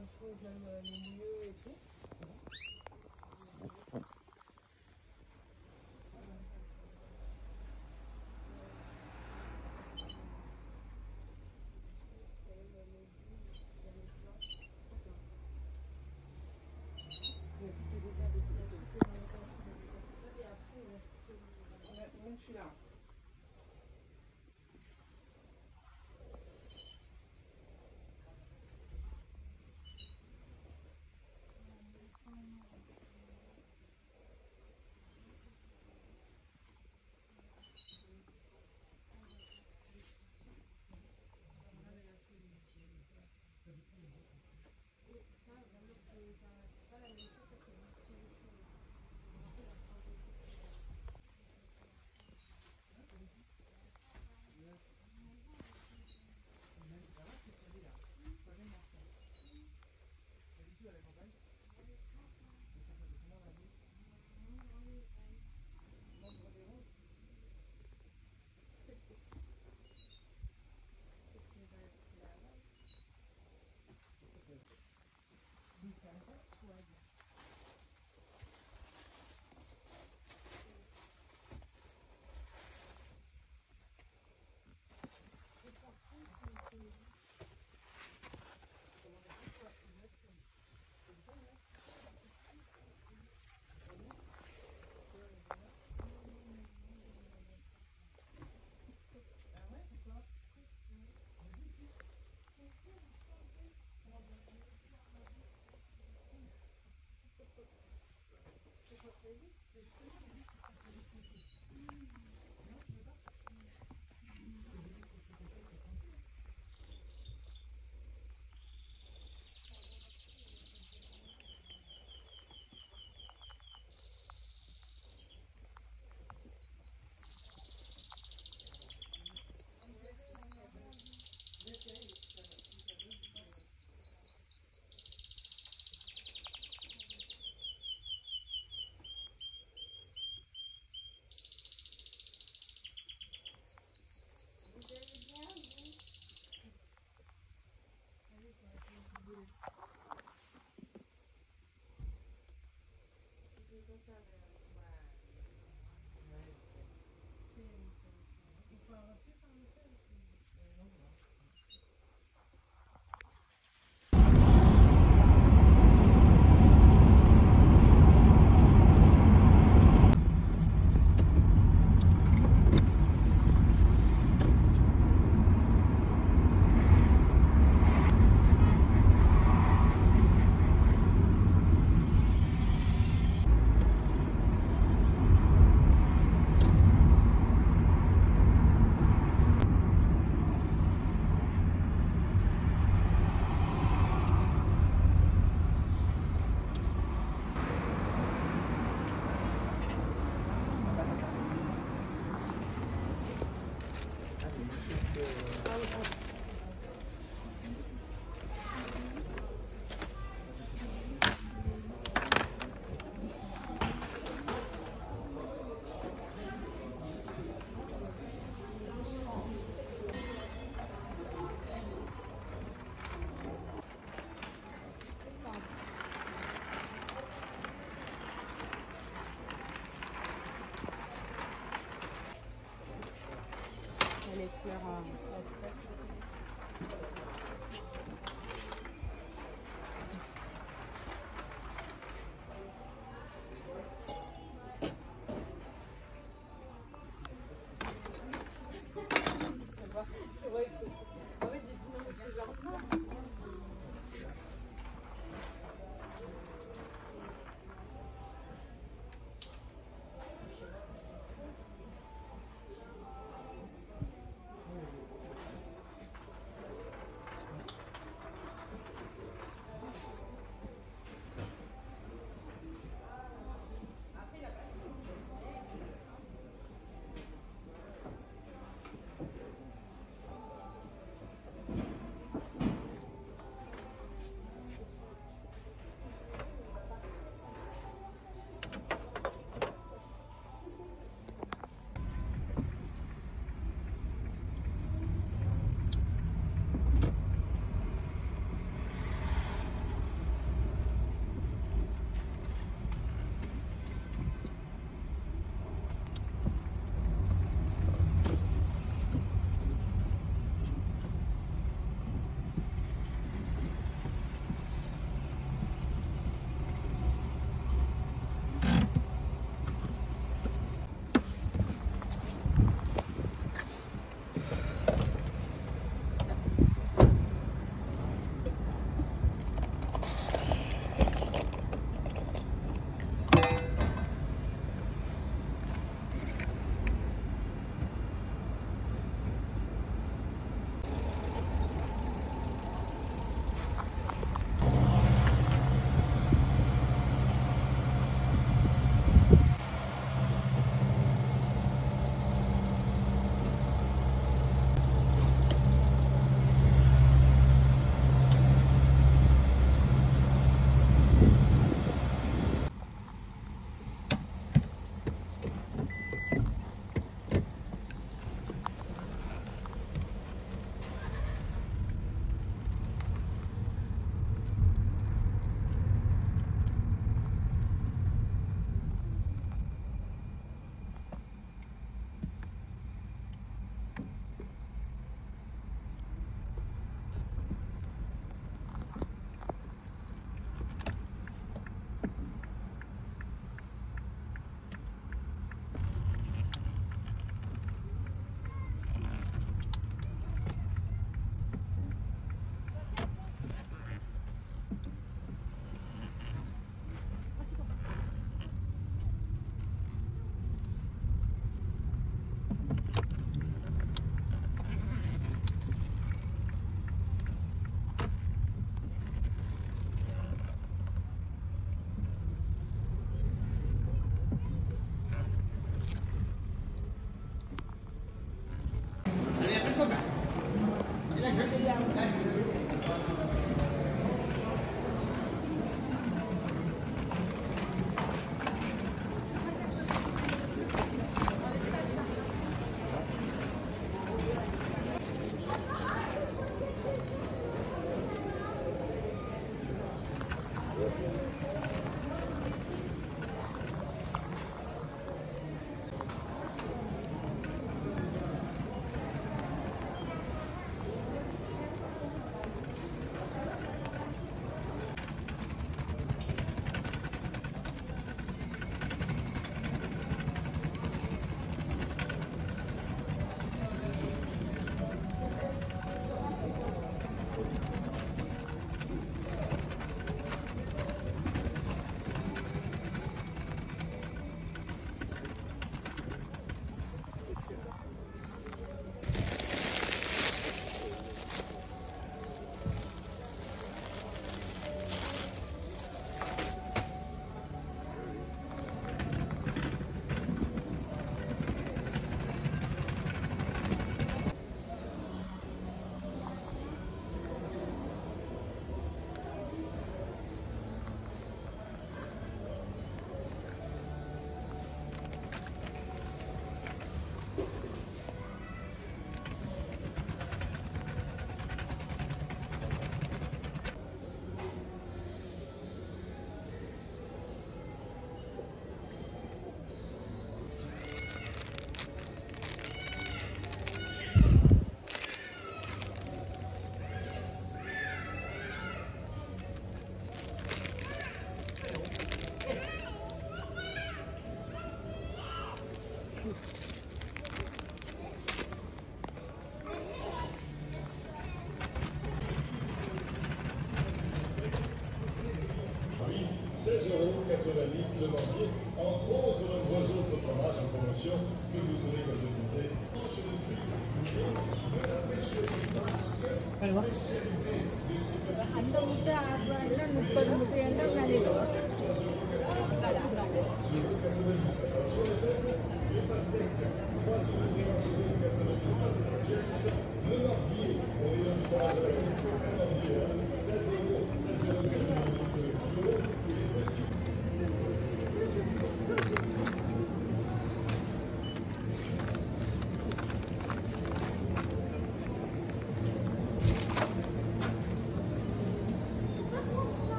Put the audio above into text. de choses, même les milieux et tout. 90 le janvier, entre autres nombreux autres fromages en promotion que vous aurez, comme je disais.